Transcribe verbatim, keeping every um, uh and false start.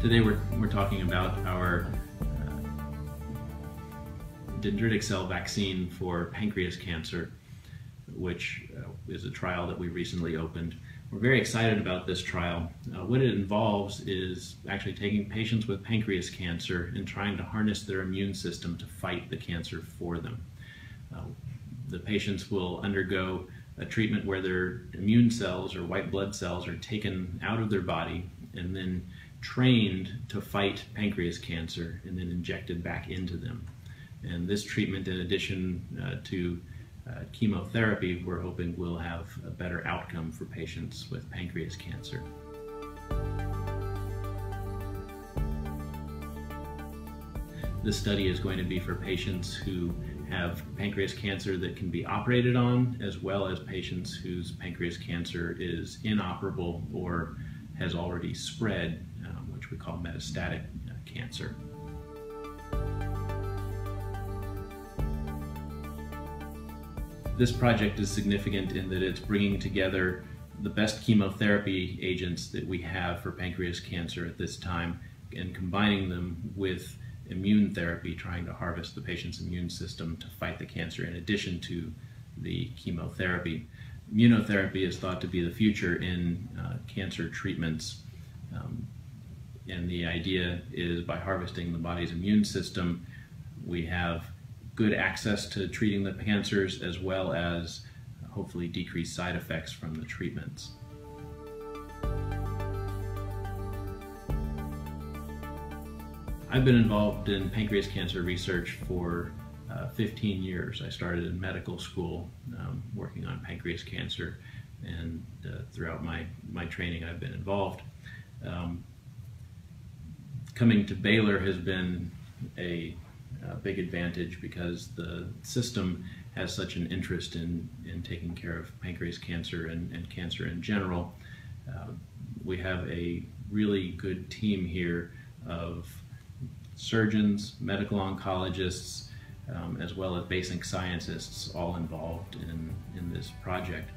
Today we're, we're talking about our uh, dendritic cell vaccine for pancreas cancer, which uh, is a trial that we recently opened. We're very excited about this trial. Uh, what it involves is actually taking patients with pancreas cancer and trying to harness their immune system to fight the cancer for them. Uh, the patients will undergo a treatment where their immune cells or white blood cells are taken out of their body and then trained to fight pancreas cancer and then injected back into them. And this treatment, in addition uh, to uh, chemotherapy, we're hoping will have a better outcome for patients with pancreas cancer. This study is going to be for patients who have pancreas cancer that can be operated on, as well as patients whose pancreas cancer is inoperable or has already spread, um, which we call metastatic uh, cancer. This project is significant in that it's bringing together the best chemotherapy agents that we have for pancreas cancer at this time and combining them with immune therapy, trying to harvest the patient's immune system to fight the cancer in addition to the chemotherapy. Immunotherapy is thought to be the future in uh, cancer treatments, um, and the idea is by harvesting the body's immune system, we have good access to treating the cancers as well as uh, hopefully decreased side effects from the treatments. I've been involved in pancreas cancer research for uh, fifteen years. I started in medical school um, working on pancreas cancer, and uh, throughout my, my training I've been involved. Um, coming to Baylor has been a, a big advantage because the system has such an interest in, in taking care of pancreas cancer and, and cancer in general. Uh, we have a really good team here of surgeons, medical oncologists, um, as well as basic scientists all involved in, in this project.